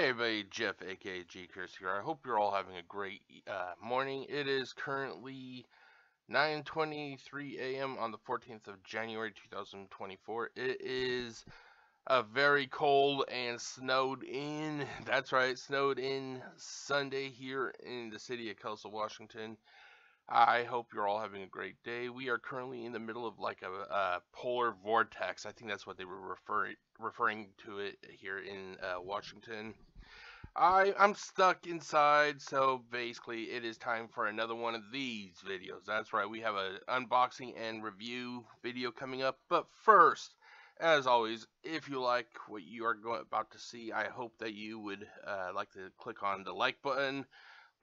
Hey everybody, Jeff aka G Curse here. I hope you're all having a great morning. It is currently 9:23 a.m. on the 14th of January 2024. It is very cold and snowed in. That's right, snowed in Sunday here in the city of Kelso, Washington. I hope you're all having a great day. We are currently in the middle of like a polar vortex. I think that's what they were referring to it here in Washington. I'm stuck inside, so basically it is time for another one of these videos. That's right, we have an unboxing and review video coming up. But first, as always, if you like what you are about to see, I hope that you would like to click on the like button.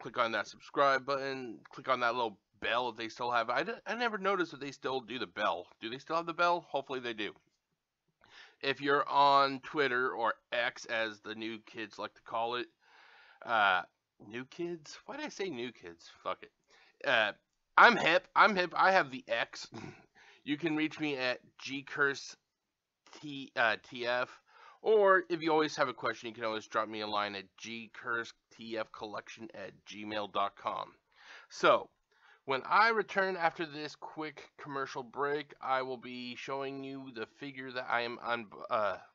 Click on that subscribe button. Click on that little bell if they still have it. I never noticed that they still do the bell. Do they still have the bell? Hopefully they do. If you're on Twitter or X, as the new kids like to call it, new kids? Why did I say new kids? Fuck it. I'm hip. I have the X. You can reach me at GCurseTF. Or, if you always have a question, you can always drop me a line at gcursetfcollection@gmail.com. So, when I return after this quick commercial break, I will be showing you the figure that I am going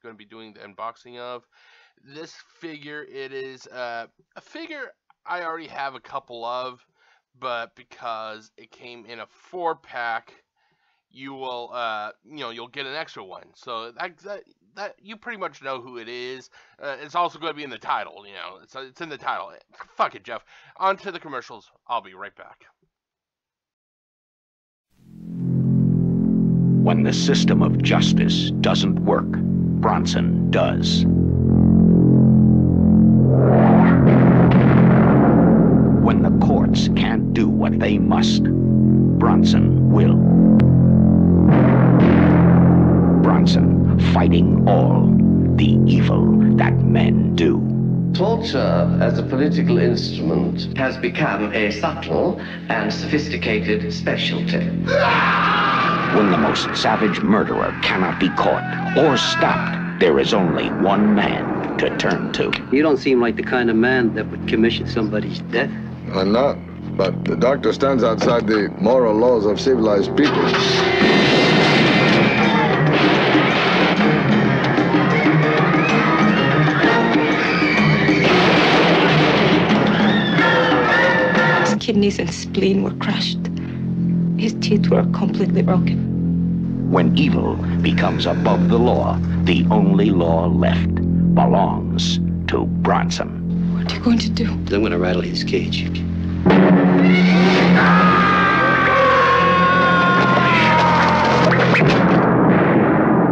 to be doing the unboxing of. This figure, it is a figure I already have a couple of, but because it came in a 4-pack, you will, you'll get an extra one. So that you pretty much know who it is. It's also going to be in the title, you know. It's in the title. Fuck it, Jeff. On to the commercials. I'll be right back. When the system of justice doesn't work, Bronson does. When the courts can't do what they must, Bronson will. Fighting all the evil that men do. Torture as a political instrument has become a subtle and sophisticated specialty. When the most savage murderer cannot be caught or stopped, there is only one man to turn to. You don't seem like the kind of man that would commission somebody's death. I'm not, but the doctor stands outside the moral laws of civilized people. Kidneys and spleen were crushed. His teeth were completely broken. When evil becomes above the law, the only law left belongs to Bronson. What are you going to do? I'm going to rattle his cage.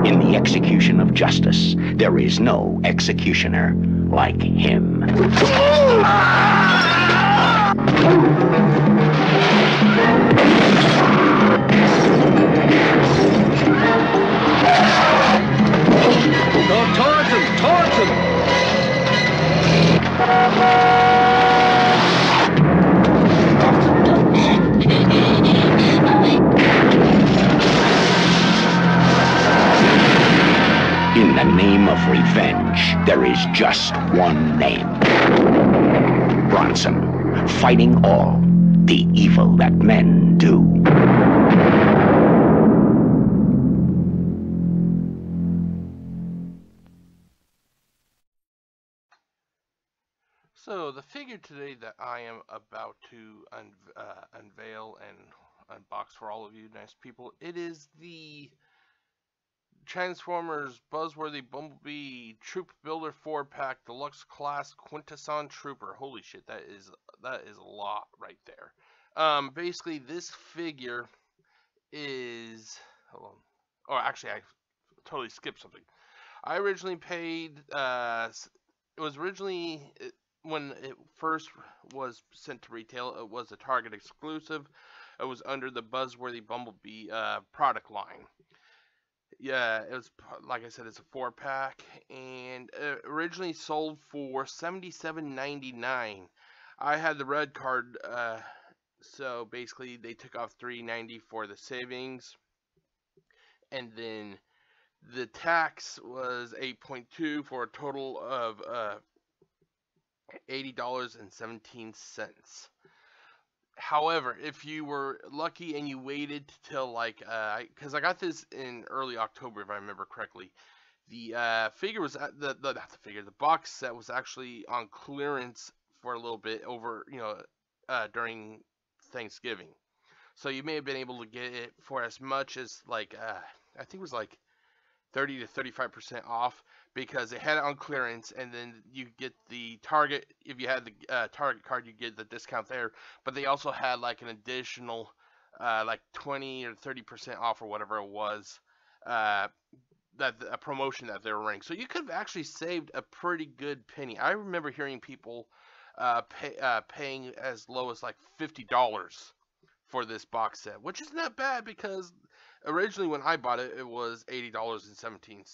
In the execution of justice, there is no executioner like him. In the name of revenge, there is just one name. Bronson, fighting all the evil that men do. So the figure today that I am about to unveil and unbox for all of you nice people, it is the Transformers Buzzworthy Bumblebee Troop Builder 4-pack Deluxe Class Quintesson Trooper. Holy shit, that is a lot right there. Basically, this figure is... Hold on. Oh, actually, I totally skipped something. I originally paid... it was originally... when it first was sent to retail, it was a Target exclusive. It was under the Buzzworthy Bumblebee product line. Yeah, it was, like I said, it's a 4-pack, and it originally sold for $77.99. I had the red card, so basically they took off $3.90 for the savings, and then the tax was 8.2 for a total of $80.17. However, if you were lucky and you waited till like, because I got this in early October, if I remember correctly, the figure was at the box set was actually on clearance for a little bit over, you know, during Thanksgiving. So you may have been able to get it for as much as like, I think it was like 30 to 35% off, because they had it on clearance, and then you get the Target, if you had the Target card, you get the discount there, but they also had like an additional like 20 or 30% off or whatever it was, a promotion that they were running. So you could have actually saved a pretty good penny. I remember hearing people paying as low as like $50 for this box set, which is not bad, because originally when I bought it, it was $80.17.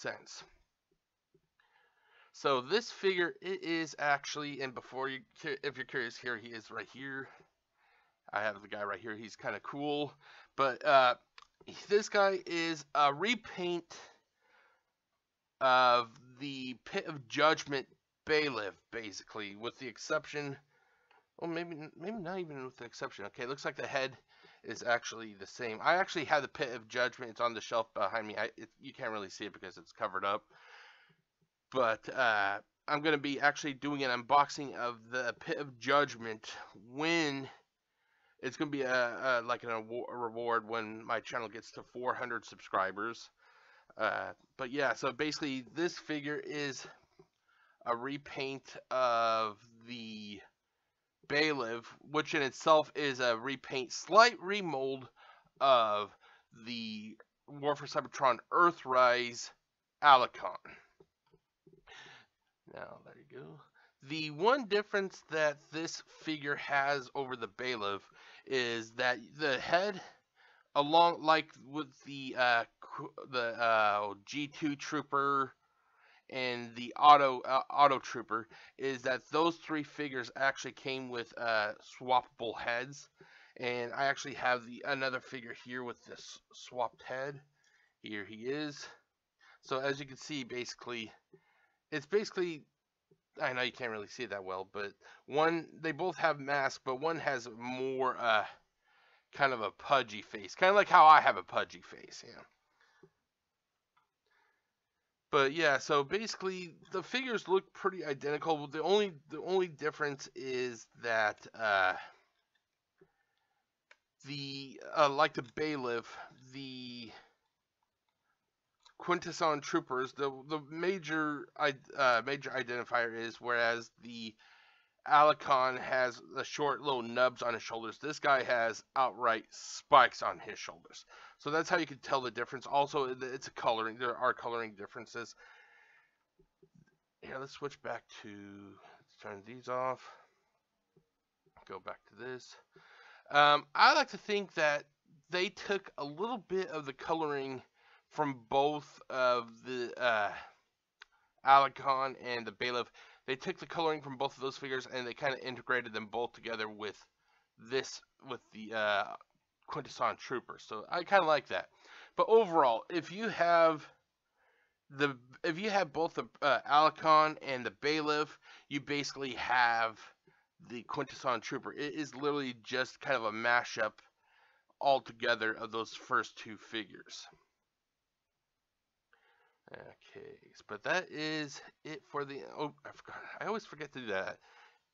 So this figure, it is actually, and before you, if you're curious, here he is right here. I have the guy right here. He's kind of cool, but this guy is a repaint of the Pit of Judgment Bailiff, basically, with the exception, well, maybe not even with the exception. Okay, it looks like the head is actually the same. I actually have the Pit of Judgment. It's on the shelf behind me. You can't really see it because it's covered up. But I'm going to be actually doing an unboxing of the Pit of Judgment when it's going to be a reward when my channel gets to 400 subscribers. But yeah, so basically this figure is a repaint of the Bailiff, which in itself is a repaint, slight remold of the War for Cybertron Earthrise Allicon. Now, there you go. The one difference that this figure has over the Bailiff is that the head, along like with the G2 Trooper and the Auto Trooper, is that those three figures actually came with swappable heads. And I actually have another figure here with this swapped head. Here he is. So as you can see, basically, it's basically, I know you can't really see it that well, but one, they both have masks, but one has more kind of a pudgy face, kind of like how I have a pudgy face, yeah. But yeah, so basically the figures look pretty identical. The only difference is that like the Bailiff, the Quintesson Troopers, the major major identifier is, whereas the Allicon has the short little nubs on his shoulders, this guy has outright spikes on his shoulders. So that's how you can tell the difference. Also, it's a coloring. There are coloring differences. Here, let's switch back to, let's turn these off. Go back to this. I like to think that they took a little bit of the coloring from both of the Allicon and the Bailiff. They took the coloring from both of those figures and they kind of integrated them both together with this, with the Quintesson Trooper. So I kind of like that. But overall, if you have both the Allicon and the Bailiff, you basically have the Quintesson Trooper. It is literally just kind of a mashup altogether of those first two figures. Okay, but that is it for the, oh, I forgot, I always forget to do that.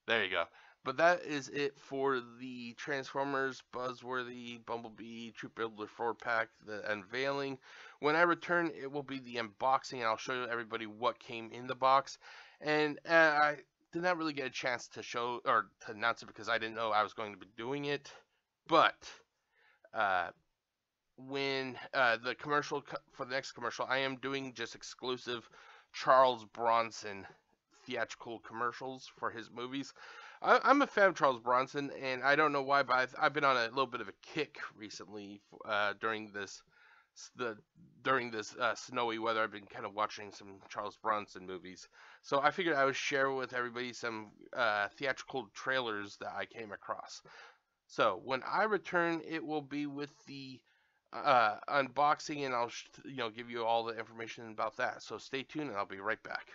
There you go. But that is it for the Transformers Buzzworthy Bumblebee Troop Builder 4-pack, the unveiling. When I return, it will be the unboxing, and I'll show everybody what came in the box. And I did not really get a chance to show, or to announce it, because I didn't know I was going to be doing it. But when the commercial, for the next commercial, I am doing just exclusive Charles Bronson theatrical commercials for his movies. I'm a fan of Charles Bronson, and I don't know why, but I've been on a little bit of a kick recently during this snowy weather. I've been kind of watching some Charles Bronson movies, so I figured I would share with everybody some theatrical trailers that I came across. So when I return, it will be with the unboxing, and I'll give you all the information about that. So stay tuned, and I'll be right back.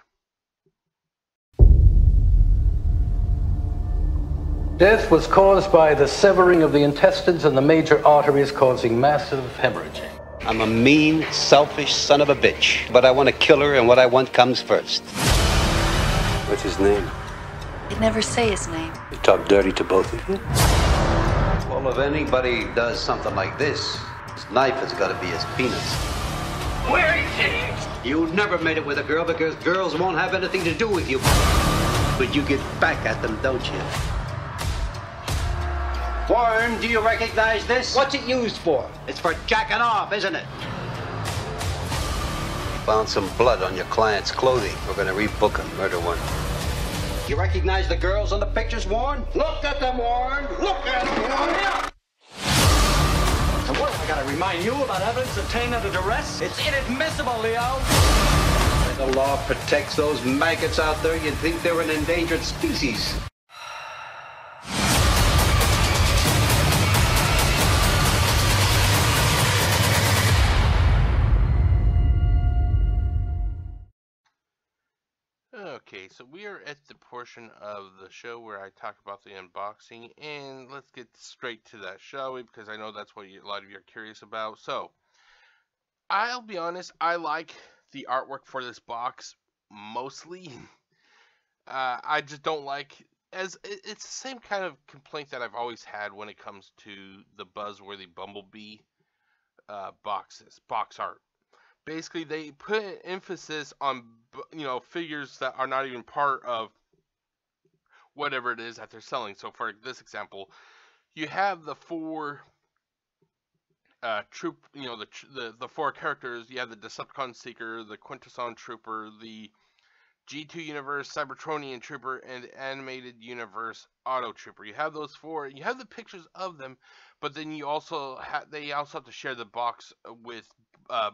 Death was caused by the severing of the intestines and the major arteries, causing massive hemorrhage. I'm a mean, selfish son of a bitch, but I want to kill her, and what I want comes first. What's his name? You never say his name. You talk dirty to both of you? Well, if anybody does something like this, his knife has got to be his penis. Where is it? You never made it with a girl because girls won't have anything to do with you. But you get back at them, don't you? Warren, do you recognize this? What's it used for? It's for jacking off, isn't it? Found some blood on your client's clothing. We're going to rebook him, murder one. You recognize the girls on the pictures, Warren? Look at them, Warren! Look at them, Warren! So what have I got to remind you about evidence obtained under duress? It's inadmissible, Leo! The law protects those maggots out there. You'd think they're an endangered species. Okay, so we are at the portion of the show where I talk about the unboxing, and let's get straight to that, shall we? Because I know that's what a lot of you are curious about. So, I'll be honest, I like the artwork for this box, mostly. I just don't like, as it's the same kind of complaint that I've always had when it comes to the Buzzworthy Bumblebee box art. Basically, they put an emphasis on, you know, figures that are not even part of whatever it is that they're selling. So, for this example, you have the four the four characters. You have the Decepticon Seeker, the Quintesson Trooper, the G2 Universe Cybertronian Trooper, and the Animated Universe Auto Trooper. You have those four. You have the pictures of them, but then you also they also have to share the box with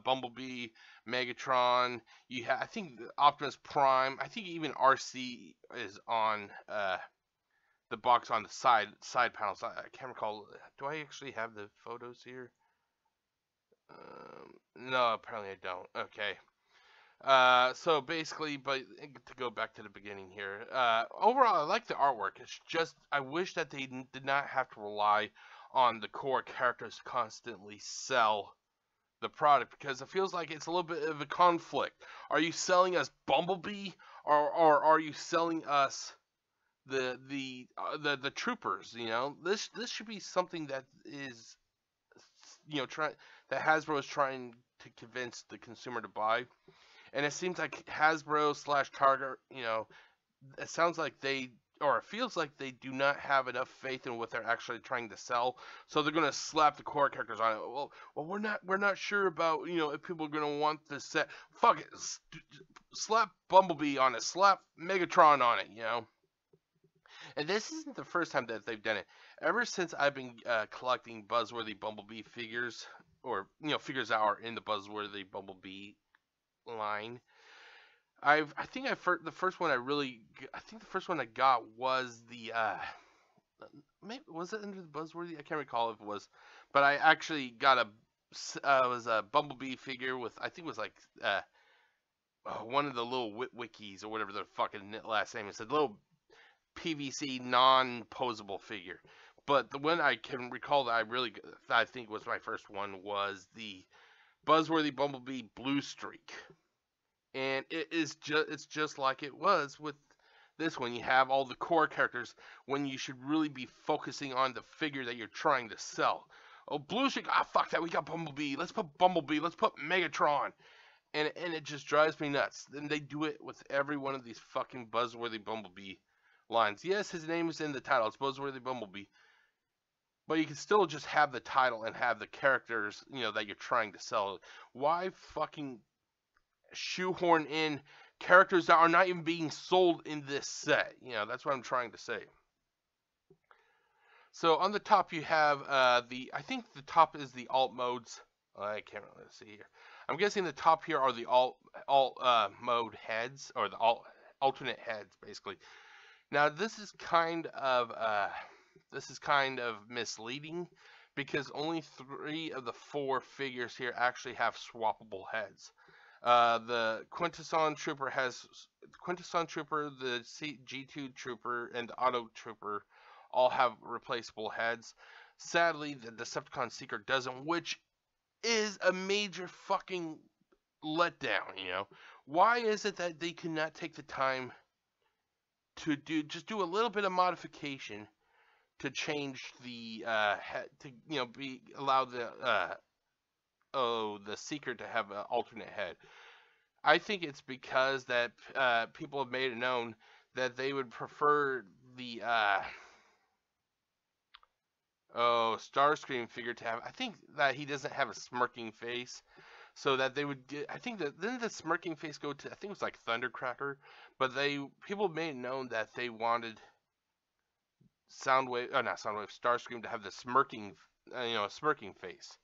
Bumblebee, Megatron. You have, I think, Optimus Prime. I think even RC is on the box on the side panels. I can't recall. Do I actually have the photos here? No, apparently I don't. Okay. So basically, but to go back to the beginning here, overall I like the artwork. It's just I wish that they did not have to rely on the core characters to constantly sell the product, because it feels like it's a little bit of a conflict. Are you selling us Bumblebee, or are you selling us the troopers? You know, this should be something that is, you know, that Hasbro is trying to convince the consumer to buy. And it seems like Hasbro / Target, you know, it sounds like it feels like they do not have enough faith in what they're actually trying to sell. So they're going to slap the core characters on it. Well, we're not sure about, you know, if people are going to want this set. Fuck it. Slap Bumblebee on it. Slap Megatron on it, you know. And this isn't the first time that they've done it. Ever since I've been collecting Buzzworthy Bumblebee figures, or, you know, figures that are in the Buzzworthy Bumblebee line, I think the first one I got was the maybe, was it under the Buzzworthy? I can't recall if it was, but I actually got a Bumblebee figure with, I think it was like one of the little wikis or whatever their fucking last name is. A little PVC non-posable figure. But the one I can recall that I think was my first one was the Buzzworthy Bumblebee Blue Streak. And it's just like it was with this one. You have all the core characters when you should really be focusing on the figure that you're trying to sell. Oh, Blue Streak, fuck that, we got Bumblebee. Let's put Bumblebee, let's put Megatron. And it just drives me nuts. Then they do it with every one of these fucking Buzzworthy Bumblebee lines. Yes, his name is in the title. It's Buzzworthy Bumblebee. But you can still just have the title and have the characters, you know, that you're trying to sell. Why fucking shoehorn in characters that are not even being sold in this set? You know, that's what I'm trying to say. So on the top you have I think the top is the alt modes. I can't really see here. I'm guessing the top here are the alt mode heads, or the alternate heads, basically. Now this is kind of misleading, because only 3 of the 4 figures here actually have swappable heads. The Quintesson Trooper has the G2 Trooper, and the Auto Trooper all have replaceable heads. Sadly, the Decepticon Seeker doesn't, which is a major fucking letdown, you know? Why is it that they cannot take the time to do a little bit of modification to change the allow the Seeker to have an alternate head? I think it's because that people have made it known that they would prefer the Starscream figure to have. I think that he doesn't have a smirking face, so that they would get, I think that then the smirking face go to, I think it was like Thundercracker, but people made it known that they wanted Soundwave, oh, not Soundwave, Starscream to have the smirking, smirking face.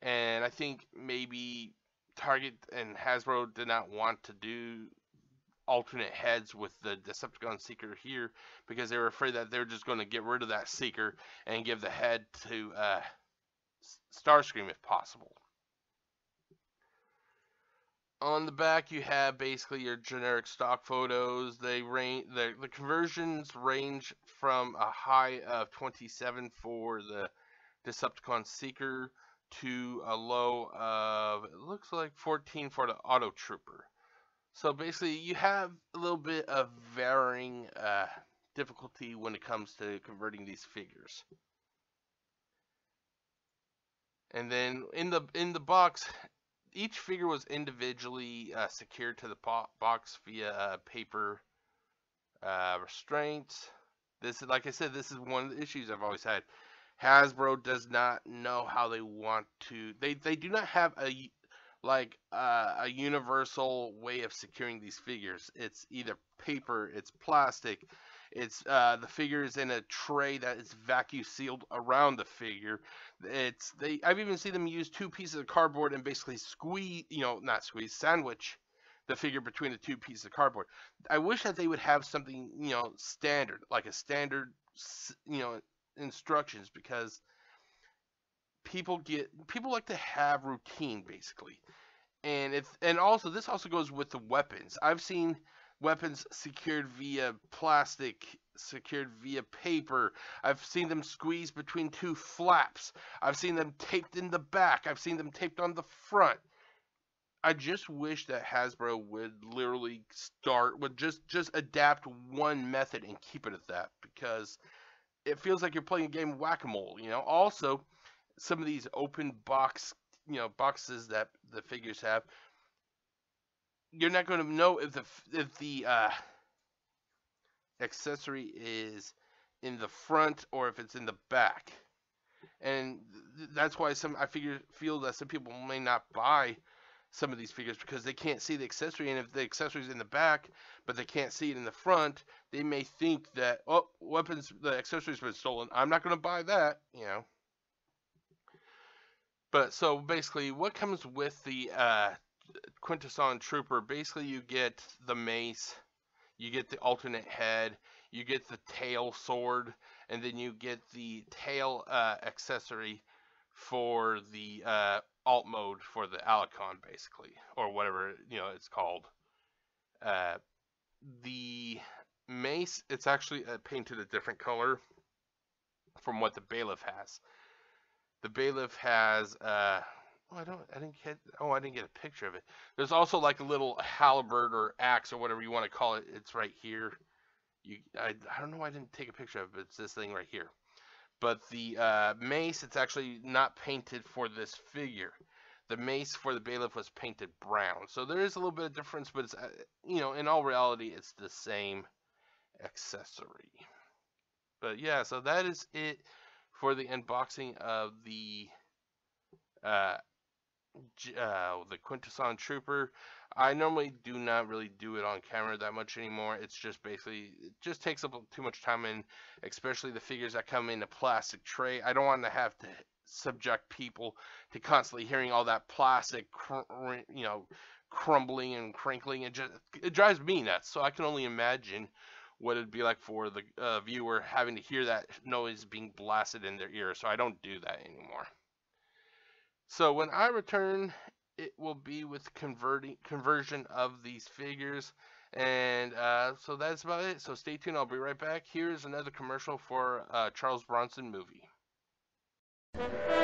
And I think maybe Target and Hasbro did not want to do alternate heads with the Decepticon Seeker here because they were afraid that they were just going to get rid of that Seeker and give the head to Starscream if possible. On the back, you have basically your generic stock photos. They range, the conversions range from a high of 27 for the Decepticon Seeker to a low of, it looks like 14 for the Auto Trooper. So basically, you have a little bit of varying difficulty when it comes to converting these figures. And then in the box, each figure was individually secured to the box via paper restraints. This is, like I said, this is one of the issues I've always had. Hasbro does not know how they want to. They do not have a universal way of securing these figures. It's either paper, it's plastic, it's the figure is in a tray that is vacuum sealed around the figure. I've even seen them use two pieces of cardboard and basically sandwich the figure between the two pieces of cardboard. I wish that they would have something, standard, like a standard, instructions, because people like to have routine basically. And also this also goes with the weapons. I've seen weapons secured via plastic, secured via paper. I've seen them squeezed between two flaps. I've seen them taped in the back. I've seen them taped on the front. I just wish that Hasbro would literally just adapt one method and keep it at that, because it feels like you're playing a game of whack-a-mole, Also, some of these open box, boxes that the figures have, you're not going to know if the accessory is in the front or if it's in the back, and that's why I feel that some people may not buy some of these figures because they can't see the accessory, and if the accessory is in the back but they can't see it in the front, they may think that, oh, the accessory's been stolen, I'm not going to buy that, But so basically, what comes with the Quintesson Trooper? Basically, you get the mace, you get the alternate head, you get the tail sword, and then you get the tail accessory for the alt mode for the Allicon, basically, or whatever it's called. The mace, it's actually painted a different color from what the Bailiff has. The Bailiff has I didn't get a picture of it. There's also like a little halberd or axe or whatever you want to call it. It's right here. I don't know why I didn't take a picture of it, but it's this thing right here. But the mace, it's actually not painted for this figure. The mace for the Bailiff was painted brown. So there is a little bit of difference, but it's, in all reality, it's the same accessory. But yeah, so that is it for the unboxing of the Quintesson Trooper. I normally do not really do it on camera that much anymore. It's just basically, it just takes up too much time, and especially the figures that come in a plastic tray. I don't want to have to subject people to constantly hearing all that plastic, crumbling and crinkling. It drives me nuts. So I can only imagine what it'd be like for the viewer having to hear that noise being blasted in their ear. So I don't do that anymore. So when I return, it will be with conversion of these figures, And so that's about it. So stay tuned. I'll be right back. Here's another commercial for Charles Bronson movie.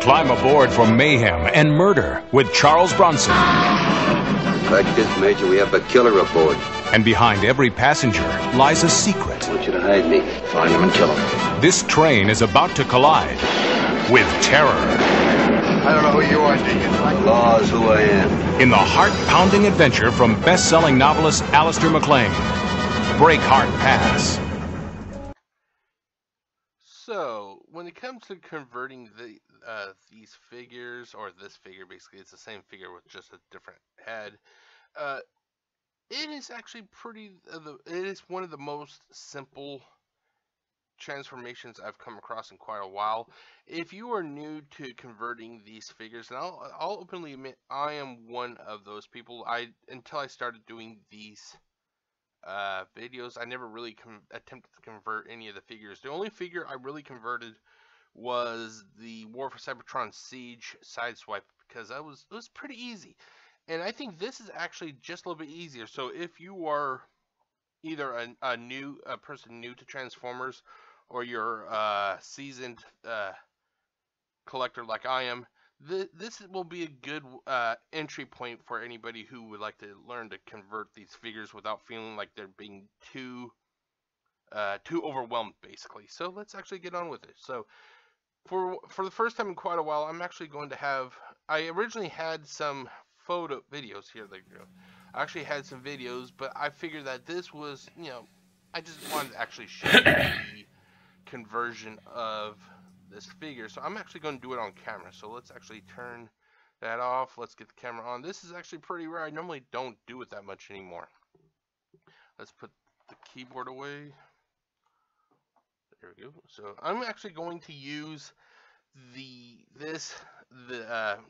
Climb aboard for mayhem and murder with Charles Bronson. The fact is, Major, we have a killer aboard. And behind every passenger lies a secret. I want you to hide me. Find him and kill him. This train is about to collide with terror. I don't know who you are, Deacon. Law's who I am. In the heart-pounding adventure from best-selling novelist Alistair MacLean, Break Heart Pass. So, when it comes to converting the, these figures, or this figure, basically, it's the same figure with just a different head, it is actually pretty, it is one of the most simple transformations I've come across in quite a while. If you are new to converting these figures, and I'll openly admit I am one of those people. Until I started doing these videos, I never really attempted to convert any of the figures. The only figure I really converted was the War for Cybertron Siege Sideswipe, because it was pretty easy, and I think this is actually just a little bit easier. So if you are either a person new to Transformers, or you're a seasoned collector like I am, this will be a good entry point for anybody who would like to learn to convert these figures without feeling like they're being too overwhelmed, basically. So let's actually get on with it. So for the first time in quite a while, I'm actually going to have, I originally had some photo videos here. They go. I actually had some videos, but I figured that this was, you know, I just wanted to actually show the conversion of this figure. So I'm actually going to do it on camera. So let's actually turn that off. Let's get the camera on. This is actually pretty rare. I normally don't do it that much anymore. Let's put the keyboard away. There we go. So I'm actually going to use the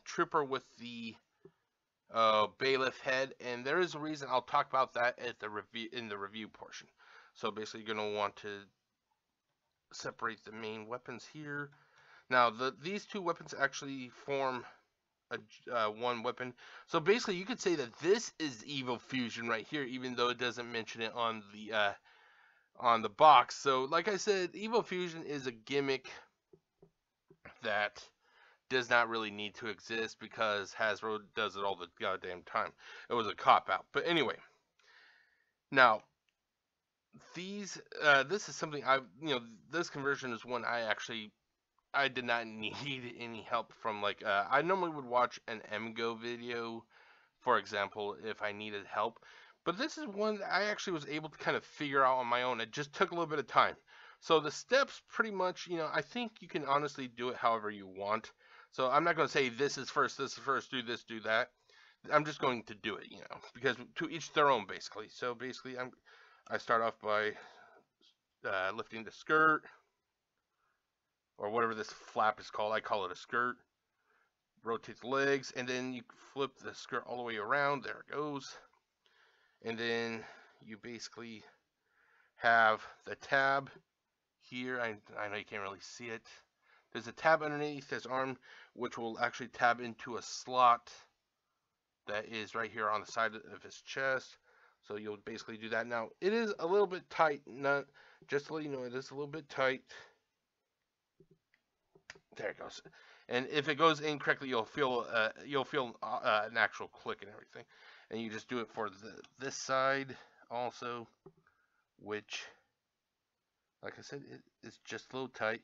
trooper with the Bailiff head, and there is a reason. I'll talk about that at the review, in the review portion. So basically you're going to want to separate the main weapons here. Now these two weapons actually form a, one weapon. So basically you could say that this is Evil Fusion right here, even though it doesn't mention it on the box. So like I said, Evil Fusion is a gimmick that does not really need to exist, because Hasbro does it all the goddamn time. It was a cop-out. But anyway, now these this is something I've, you know, this conversion is one I did not need any help from. Like I normally would watch an MGO video, for example, if I needed help, but this is one that I actually was able to kind of figure out on my own. It just took a little bit of time. So the steps, pretty much, you know, I think you can honestly do it however you want. So I'm not going to say this is first, do this, do that. I'm just going to do it, you know, because to each their own, basically. So basically, I start off by lifting the skirt, or whatever this flap is called. I call it a skirt. Rotate the legs, and then you flip the skirt all the way around. There it goes. And then you basically have the tab here. I know you can't really see it. There's a tab underneath this arm, which will actually tab into a slot that is right here on the side of his chest. So you'll basically do that. Now, it is a little bit tight. Not, just to let you know, it is a little bit tight. There it goes. And if it goes incorrectly, you'll feel an actual click and everything. And you just do it for this side also, which, like I said, it's just a little tight.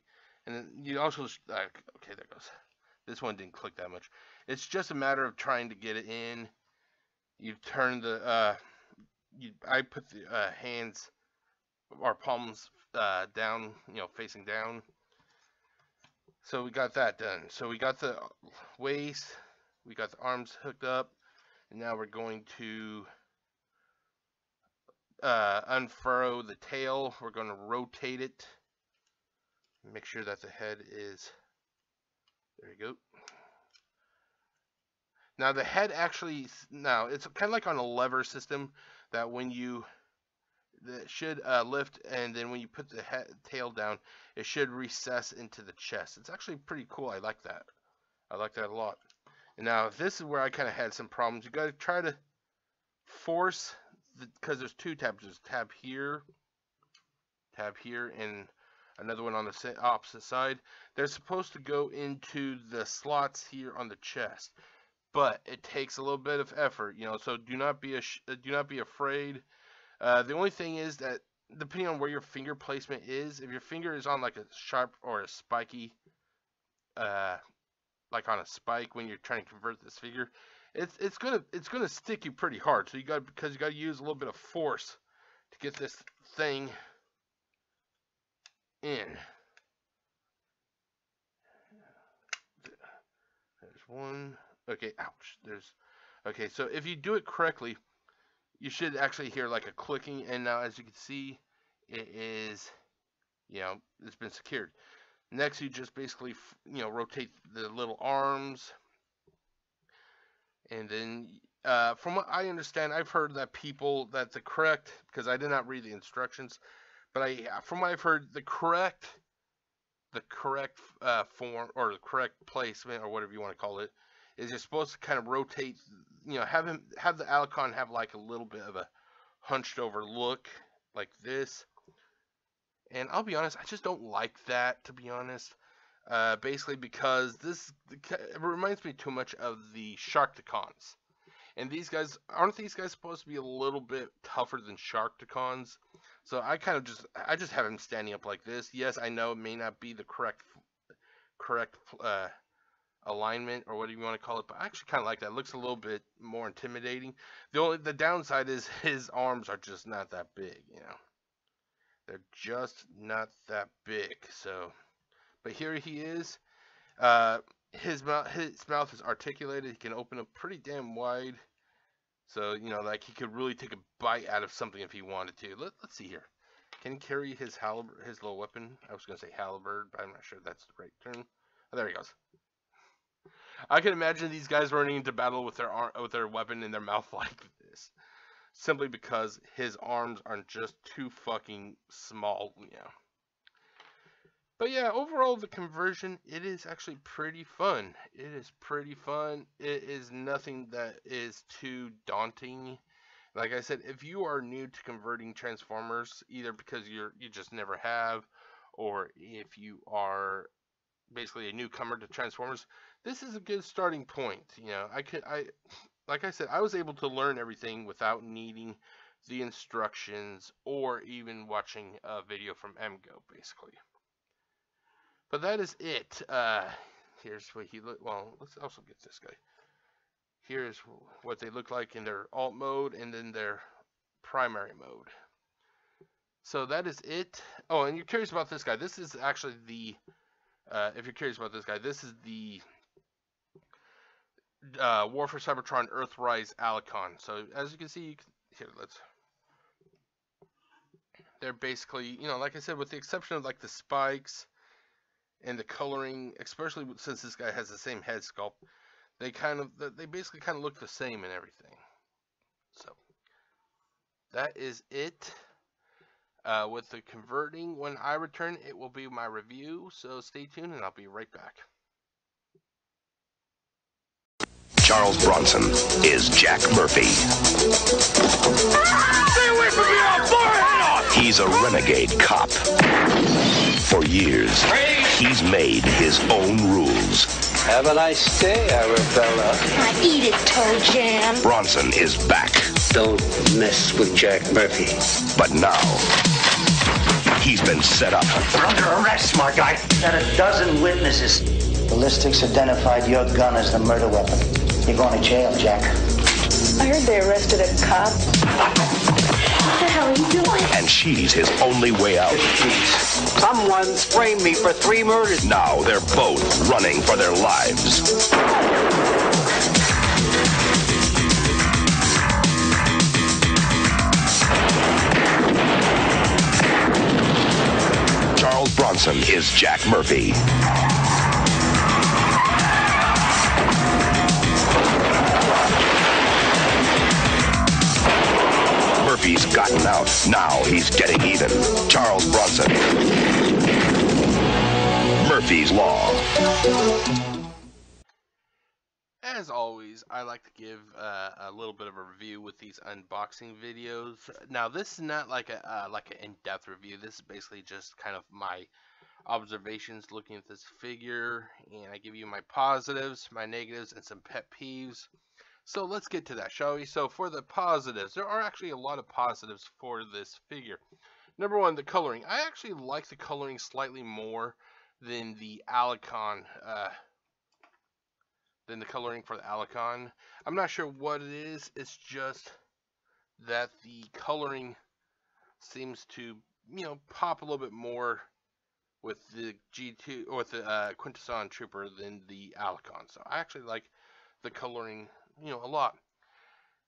And then you also, okay, there it goes. This one didn't click that much. It's just a matter of trying to get it in. You turn the, I put the hands, or palms down, you know, facing down. So we got that done. So we got the waist, we got the arms hooked up, and now we're going to unfurrow the tail. We're going to rotate it. Make sure that the head is, there you go. Now the head actually, now it's kind of like on a lever system, that when you, that should lift, and then when you put the head, tail down, it should recess into the chest. It's actually pretty cool. I like that. I like that a lot. And now this is where I kind of had some problems. You got to try to force because there's two tabs. There's tab here, and another one on the opposite side. They're supposed to go into the slots here on the chest, but it takes a little bit of effort, you know. So do not be afraid. The only thing is that depending on where your finger placement is, if your finger is on like a sharp or a spiky, like on a spike when you're trying to convert this figure, it's gonna stick you pretty hard. So you gotta use a little bit of force to get this thing in. There's one. Okay, ouch. There's. Okay, so if you do it correctly, you should actually hear like a clicking, and now as you can see, it is, you know, it's been secured. Next, you just basically, you know, rotate the little arms, and then from what I understand, I've heard that people, that the correct, because I did not read the instructions, but from what I've heard, the correct form, or the correct placement, or whatever you want to call it, is you're supposed to kind of rotate, you know, have the Allicon have like a little bit of a hunched over look like this. And I'll be honest, I just don't like that, to be honest. Basically because this, it reminds me too much of the Sharkticons. And these guys, aren't these guys supposed to be a little bit tougher than Sharkticons? So I kind of just, I have him standing up like this. Yes, I know it may not be the correct alignment, or whatever you want to call it, but I actually kind of like that. It looks a little bit more intimidating. The downside is his arms are just not that big, you know. They're just not that big. So, but here he is. His mouth is articulated. He can open up pretty damn wide. So, you know, like he could really take a bite out of something if he wanted to. Let's see here. Can he carry his little weapon? I was gonna say halberd, but I'm not sure that's the right term. Oh, there he goes. I can imagine these guys running into battle with their weapon in their mouth like this, simply because his arms are just too fucking small, you know. But yeah, overall the conversion, it is actually pretty fun. It is pretty fun. It is nothing that is too daunting. Like I said, if you are new to converting Transformers, either because you just never have, or if you are basically a newcomer to Transformers, this is a good starting point. You know, like I said, I was able to learn everything without needing the instructions or even watching a video from MGO, basically. But that is it. Here's what he look. Well, let's also get this guy. Here's what they look like in their alt mode and then their primary mode. So that is it. Oh, and you're curious about this guy. This is actually the. If you're curious about this guy, this is the War for Cybertron Earthrise Allicon. So as you can see, here, let's. They're basically, you know, like I said, with the exception of like the spikes and the coloring, especially since this guy has the same head sculpt, they basically kind of look the same and everything. So that is it. With the converting, when I return, it will be my review, so stay tuned and I'll be right back. Charles Bronson is Jack Murphy. Stay away from me, I'll blow your head off! He's a renegade cop. For years, he's made his own rules. Have a nice day, Arabella. I eat it, Toe Jam. Bronson is back. Don't mess with Jack Murphy. But now... he's been set up. We're under arrest, smart guy. Had a dozen witnesses. Ballistics identified your gun as the murder weapon. You're going to jail, Jack. I heard they arrested a cop. What the hell are you doing? And she's his only way out. Someone's framed me for 3 murders. Now they're both running for their lives. Bronson is Jack Murphy. Murphy's gotten out. Now he's getting even. Charles Bronson. Murphy's Law. as always, I like to give a little bit of a review with these unboxing videos. Now, this is not like a like an in-depth review. This is basically just kind of my observations looking at this figure, and I give you my positives, my negatives, and some pet peeves. So let's get to that, shall we? So for the positives, there are actually a lot of positives for this figure. Number one, the coloring. I actually like the coloring slightly more than the Allicon, than the coloring for the Allicon. I'm not sure what it is. It's just that the coloring seems to, you know, pop a little bit more with the G2 or the Quintesson Trooper than the Allicon. So I actually like the coloring, you know, a lot.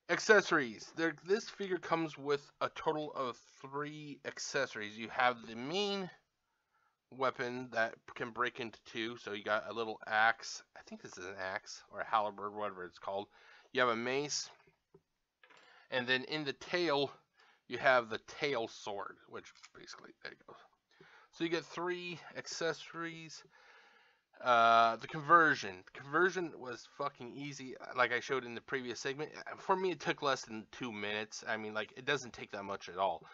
Accessories. This figure comes with a total of 3 accessories. You have the main weapon that can break into 2. So you got a little axe. I think this is an axe or a halberd, whatever it's called. You have a mace. And then in the tail, you have the tail sword, which basically, there you go. So you get 3 accessories. The conversion. The conversion was fucking easy, like I showed in the previous segment. For me, it took less than 2 minutes. I mean, like, it doesn't take that much at all.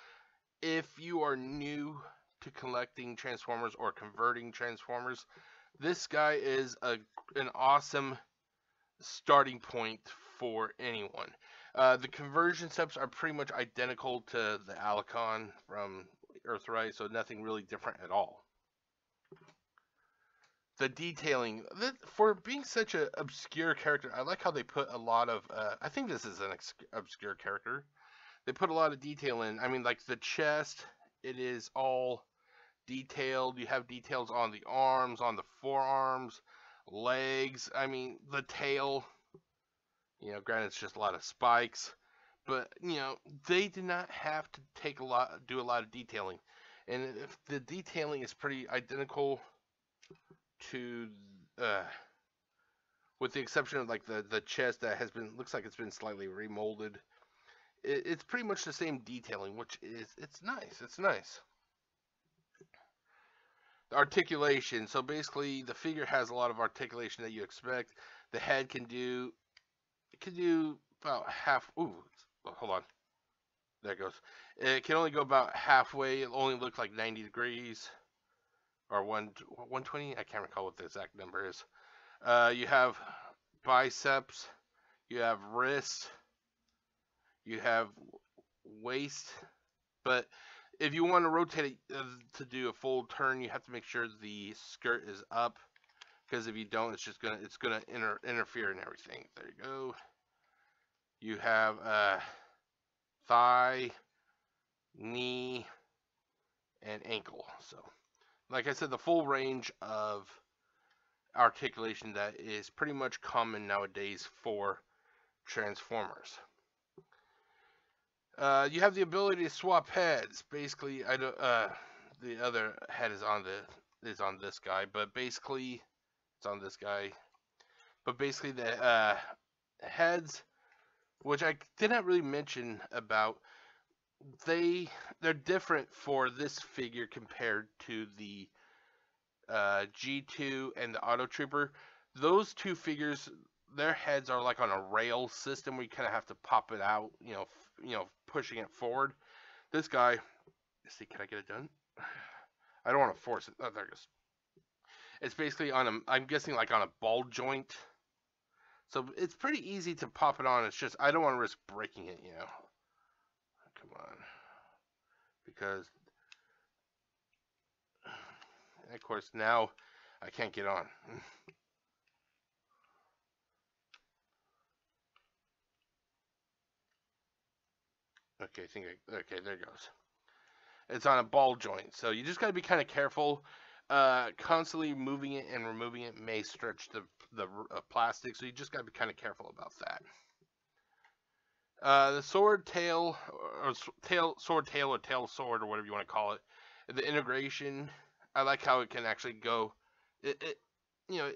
If you are new to collecting Transformers or converting Transformers, this guy is an awesome starting point for anyone. The conversion steps are pretty much identical to the Allicon from Earthrise, so nothing really different at all. The detailing. For being such an obscure character, I like how they put a lot of, I think this is an obscure character. They put a lot of detail in. I mean, like the chest, it is all detailed. You have details on the arms, on the forearms, legs. I mean, the tail, you know, granted it's just a lot of spikes. But, you know, they did not have to take a lot, do a lot of detailing. And if the detailing is pretty identical to with the exception of like the chest that has been, looks like it's been slightly remolded. It's pretty much the same detailing, which is, it's nice. It's nice. The articulation. So basically the figure has a lot of articulation that you expect. The head can do, it can do about half, ooh, hold on, there it goes. It can only go about halfway. It'll only look like 90 degrees. Or 120, I can't recall what the exact number is. You have biceps, you have wrists, you have waist. But if you want to rotate it to do a full turn, you have to make sure the skirt is up, because if you don't, it's just gonna, it's gonna interfere in everything. There you go. You have thigh, knee, and ankle. So, like I said, the full range of articulation that is pretty much common nowadays for Transformers. You have the ability to swap heads. Basically, I don't, the other head is on the this guy, but basically it's on this guy. But basically the heads, which I did not really mention about. They're different for this figure compared to the G2 and the Auto Trooper. Those two figures, their heads are like on a rail system where you kind of have to pop it out, you know, pushing it forward. This guy, let's see, can I get it done? I don't want to force it. Oh, there it goes. It's basically on a, I'm guessing like on a ball joint. So it's pretty easy to pop it on. It's just, I don't want to risk breaking it, you know. Come on, because of course now I can't get on. Okay, I think okay, there it goes. It's on a ball joint, so you just got to be kind of careful. Constantly moving it and removing it may stretch the plastic, so you just got to be kind of careful about that. The sword tail, or tail sword, or whatever you want to call it. The integration, I like how it can actually go. You know,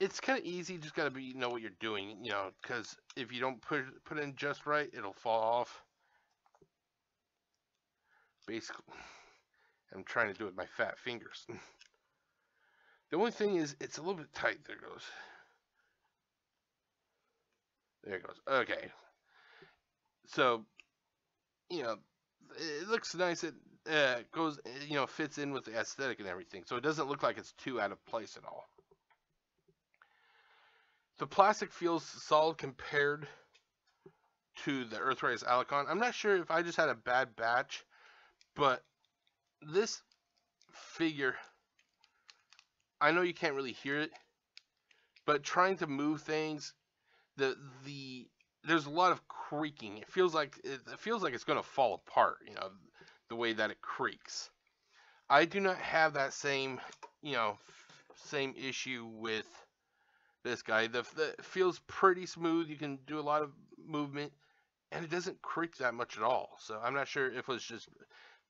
it's kind of easy. Just gotta be, you know what you're doing, you know, because if you don't put in just right, it'll fall off. Basically, I'm trying to do it with my fat fingers. The only thing is, it's a little bit tight. There it goes. There it goes. Okay. So, you know, it looks nice. It goes, you know, fits in with the aesthetic and everything. So it doesn't look like it's too out of place at all. The plastic feels solid compared to the Earthrise Allicon. I'm not sure if I just had a bad batch, but this figure, I know you can't really hear it, but trying to move things, there's a lot of creaking. It feels like it's going to fall apart, you know, the way that it creaks. I do not have that same, you know, same issue with this guy. It feels pretty smooth. You can do a lot of movement, and it doesn't creak that much at all. So I'm not sure if it was just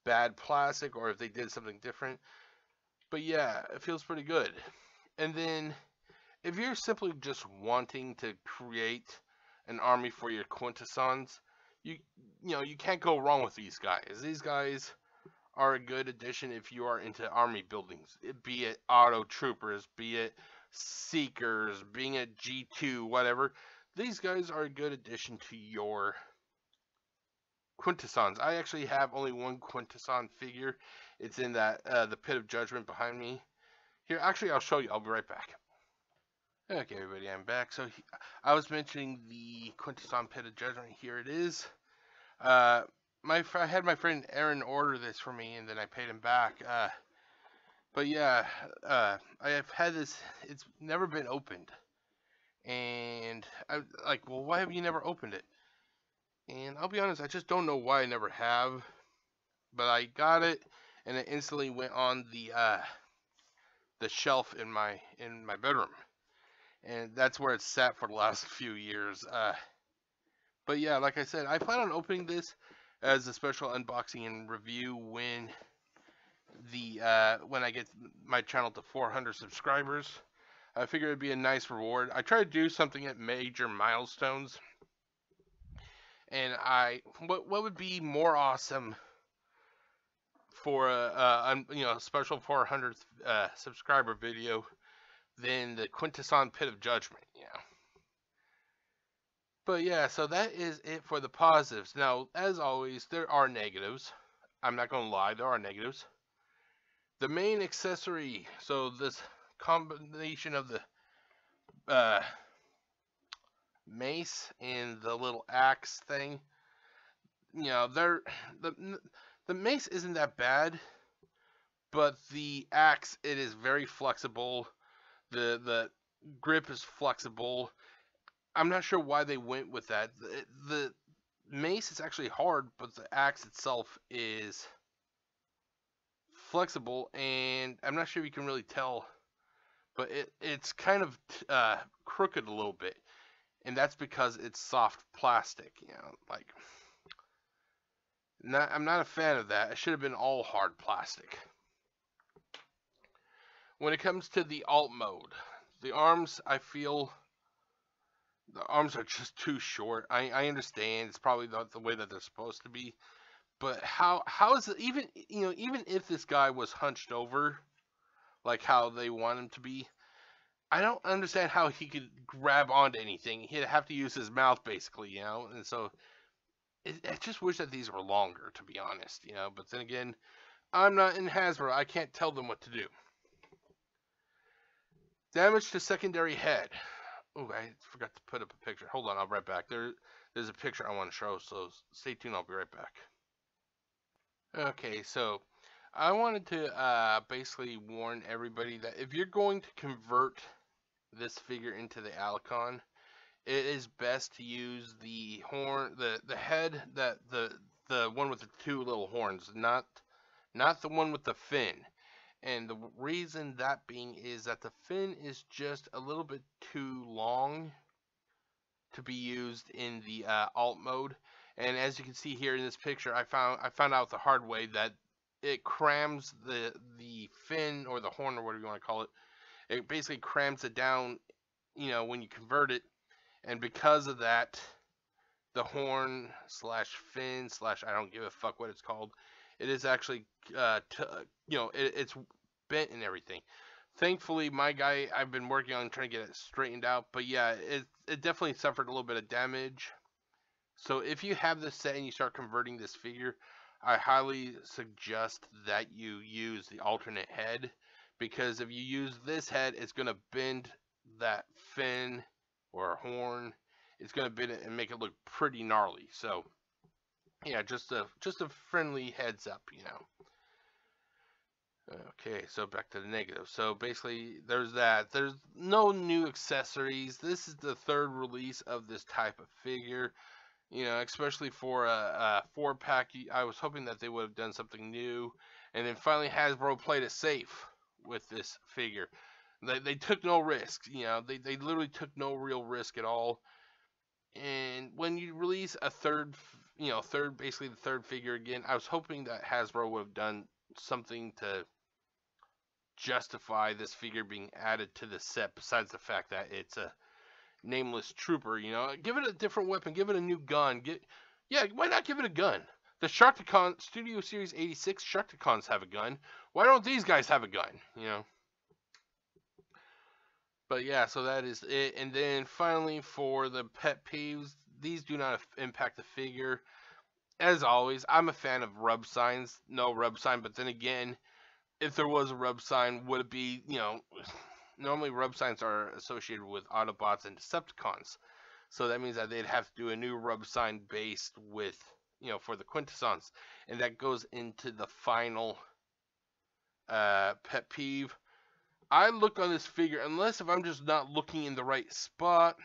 bad plastic or if they did something different. But yeah, it feels pretty good. And then if you're simply just wanting to create an army for your Quintessons, you know, you can't go wrong with these guys. These guys are a good addition if you are into army buildings. Be it auto troopers, be it seekers, being a G2, whatever. These guys are a good addition to your Quintessons. I actually have only one Quintesson figure. It's in that the Pit of Judgment behind me. Here, actually, I'll show you. I'll be right back. Okay, everybody, I'm back. So I was mentioning the Quintesson Pit of Judgment. Here it is. I had my friend Aaron order this for me, and then I paid him back. But yeah, I have had this. It's never been opened. And I'm like, well, why have you never opened it? And I'll be honest, I just don't know why I never have. But I got it, and it instantly went on the shelf in my bedroom, and that's where it sat for the last few years. But yeah, like I said, I plan on opening this as a special unboxing and review when the when I get my channel to 400 subscribers. I figure it'd be a nice reward. I try to do something at major milestones, and what would be more awesome for a special 400th subscriber video than the Quintesson Pit of Judgment, you know. But yeah, so that is it for the positives. Now, as always, there are negatives. I'm not gonna lie, there are negatives. The main accessory, so this combination of the mace and the little axe thing, you know, the mace isn't that bad, but the axe, it is very flexible. The grip is flexible. I'm not sure why they went with that. The mace is actually hard, but the axe itself is flexible, and I'm not sure if you can really tell, but it's kind of crooked a little bit, and that's because it's soft plastic, you know, like, I'm not a fan of that. It should have been all hard plastic. When it comes to the alt mode, the arms, I feel the arms are just too short. I understand it's probably not the way that they're supposed to be, but how is it, even, you know, even if this guy was hunched over like how they want him to be, I don't understand how he could grab onto anything. He'd have to use his mouth, basically, you know. And so I just wish that these were longer, to be honest, you know. But then again, I'm not in Hasbro. I can't tell them what to do. Damage to secondary head. Oh, I forgot to put up a picture. Hold on, I'll be right back. There's a picture I want to show, so stay tuned. I'll be right back. Okay, so I wanted to basically warn everybody that if you're going to convert this figure into the Allicon, it is best to use the horn, the head, that the one with the two little horns, not the one with the fin. And the reason that being is that the fin is just a little bit too long to be used in the alt mode. And as you can see here in this picture, I found out the hard way that it crams the fin, or the horn, or whatever you want to call it. It basically crams it down, you know, when you convert it. And because of that, the horn slash fin slash, I don't give a fuck what it's called, it is actually, you know, it's bent and everything. Thankfully, my guy, I've been working on trying to get it straightened out. But yeah, it definitely suffered a little bit of damage. So if you have this set and you start converting this figure, I highly suggest that you use the alternate head. Because if you use this head, it's going to bend that fin or horn. It's going to bend it and make it look pretty gnarly. So yeah, just a friendly heads up, you know. Okay, so back to the negative. So basically, there's that. There's no new accessories. This is the third release of this type of figure. You know, especially for a 4-pack, I was hoping that they would have done something new. And then finally, Hasbro played it safe with this figure. They took no risks. You know, they literally took no real risk at all. And when you release a third, you know, basically the third figure again, I was hoping that Hasbro would have done something to justify this figure being added to the set, besides the fact that it's a nameless trooper. You know, give it a different weapon, give it a new gun. Yeah, why not give it a gun? The Sharkticon Studio Series 86 Sharkticons have a gun. Why don't these guys have a gun? You know. But yeah, so that is it. And then finally, for the pet peeves, these do not impact the figure. As always, I'm a fan of rub signs. No rub sign, but then again, if there was a rub sign, would it be, you know, normally rub signs are associated with Autobots and Decepticons. So that means that they'd have to do a new rub sign based with, you know, for the Quintessons. And that goes into the final pet peeve. I look on this figure, unless if I'm just not looking in the right spot,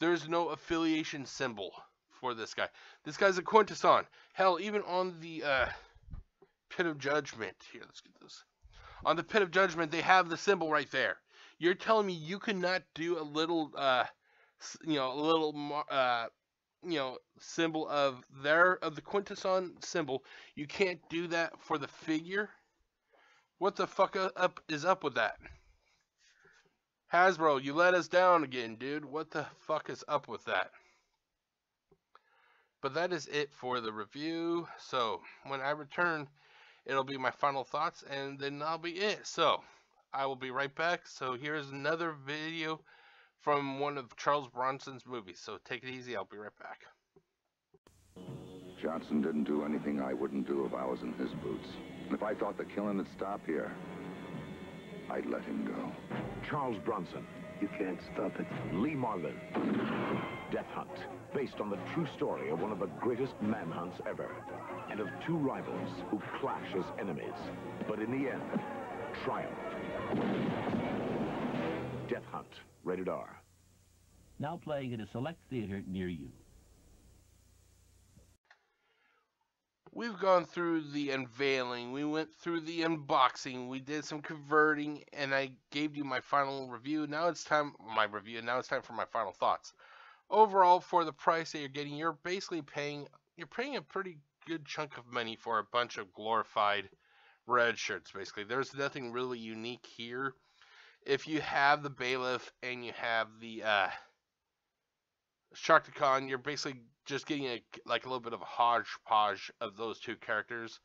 there's no affiliation symbol for this guy. This guy's a Quintesson. Hell, even on the Pit of Judgment. Here, let's get this. On the Pit of Judgment, they have the symbol right there. You're telling me you could not do a little, you know, you know, symbol of the Quintesson symbol. You can't do that for the figure? What the fuck is up with that? Hasbro, you let us down again, dude. What the fuck is up with that? But that is it for the review. So when I return, it'll be my final thoughts, and then that'll be it. So I will be right back. So here's another video from one of Charles Bronson's movies. So take it easy. I'll be right back. Johnson didn't do anything I wouldn't do if I was in his boots. And if I thought the killing would stop here, I'd let him go. Charles Bronson. You can't stop it. Lee Marvin. Death Hunt, based on the true story of one of the greatest manhunts ever, and of two rivals who clash as enemies, but in the end, triumph. Death Hunt, rated R. Now playing at a select theater near you. We've gone through the unveiling, we went through the unboxing, we did some converting, and I gave you my final review. Now it's time for my final thoughts. Overall, for the price that you're getting, you're basically paying a pretty good chunk of money for a bunch of glorified red shirts. Basically, there's nothing really unique here. If you have the Bailiff and you have the Sharkticon, you're basically just getting a little bit of a hodgepodge of those two characters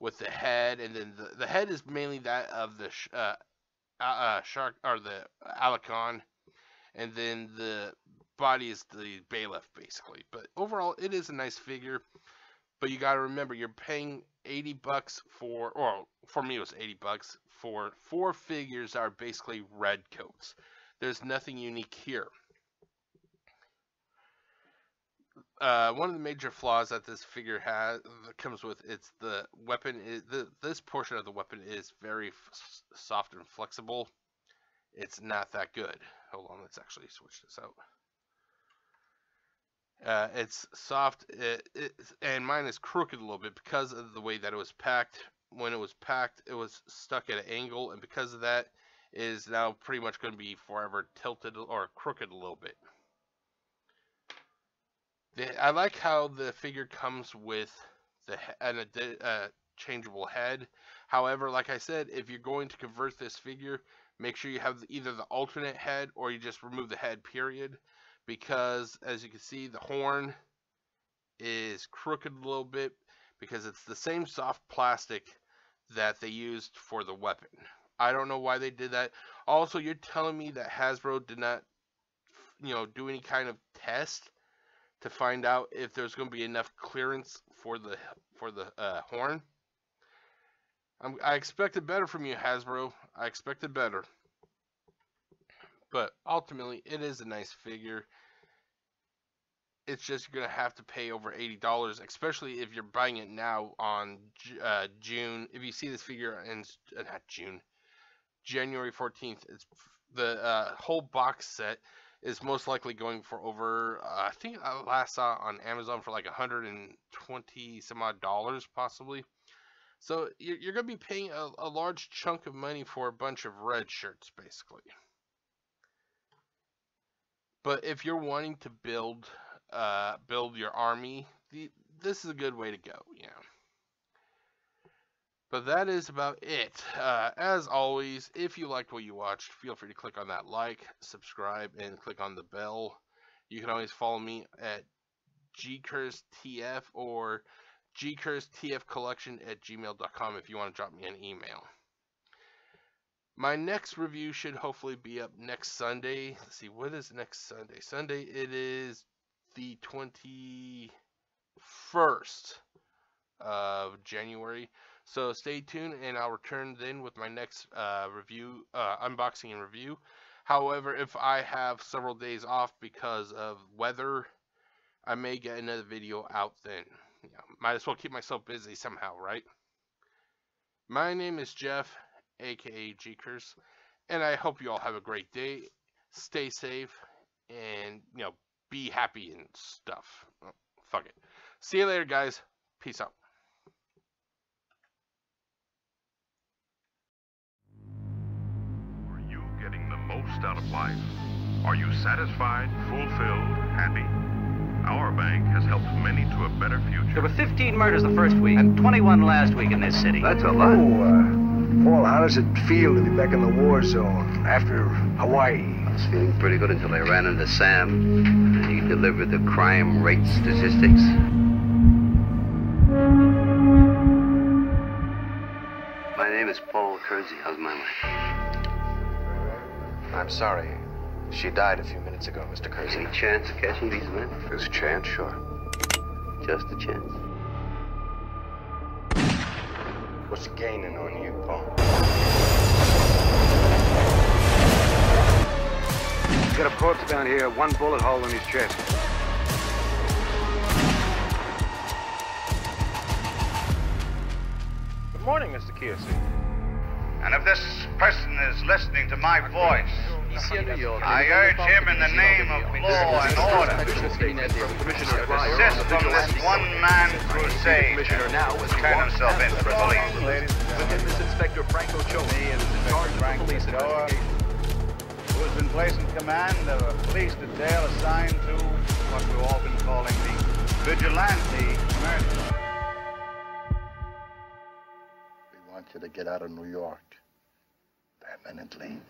with the head, and then the head is mainly that of the shark or the Allicon, and then the body is the Bailiff, basically. But overall, it is a nice figure. But you got to remember, you're paying $80 for me it was $80 for four figures that are basically red coats. There's nothing unique here. One of the major flaws that this figure comes with, it's the weapon. This portion of the weapon is very soft and flexible. It's not that good. Hold on, let's actually switch this out. It's soft, and mine is crooked a little bit because of the way that it was packed. When it was packed, it was stuck at an angle, and because of that, it is now pretty much going to be forever tilted or crooked a little bit. I like how the figure comes with a changeable head. However, like I said, if you're going to convert this figure, make sure you have either the alternate head or you just remove the head, period. Because, as you can see, the horn is crooked a little bit because it's the same soft plastic that they used for the weapon. I don't know why they did that. Also, you're telling me that Hasbro did not, you know, do any kind of test to find out if there's going to be enough clearance for the horn? I expected better from you, Hasbro. I expected better. But ultimately, it is a nice figure. It's just you're going to have to pay over $80, especially if you're buying it now on June. If you see this figure in not June, January 14th, it's the whole box set is most likely going for over, I think I last saw on Amazon for like $120 some odd possibly. So you're going to be paying a large chunk of money for a bunch of red shirts, basically. But if you're wanting to build build your army, this is a good way to go, yeah. But that is about it. As always, if you liked what you watched, feel free to click on that like, subscribe, and click on the bell. You can always follow me at gcurstf or gcurstfcollection@gmail.com if you want to drop me an email. My next review should hopefully be up next Sunday. Let's see, what is next Sunday? Sunday, it is the 21st of January. So stay tuned, and I'll return then with my next review, unboxing and review. However, if I have several days off because of weather, I may get another video out then. You know, might as well keep myself busy somehow, right? My name is Jeff, aka G-Curse, and I hope you all have a great day. Stay safe, and you know, be happy and stuff. Oh, fuck it. See you later, guys. Peace out. Most out of life. Are you satisfied, fulfilled, happy? Our bank has helped many to a better future. There were 15 murders the first week and 21 last week in this city. That's a lot. Oh, Paul, how does it feel to be back in the war zone after Hawaii? I was feeling pretty good until I ran into Sam and he delivered the crime rate statistics. My name is Paul Kersey. How's my wife? I'm sorry. She died a few minutes ago, Mr. Kersey. Any chance of catching these men? There's a chance, sure. Just a chance. What's gaining on you, Paul? He's got a corpse down here, one bullet hole in his chest. Good morning, Mr. Kersey. And if this person is listening to my voice, I urge him in the name of law and order to desist from this one-man crusade and turn himself in for police. Within this Inspector Franco Chomey and the charge of police investigation, who has been placed in command of a police detail assigned to what we've all been calling the vigilante murder. You to get out of New York permanently.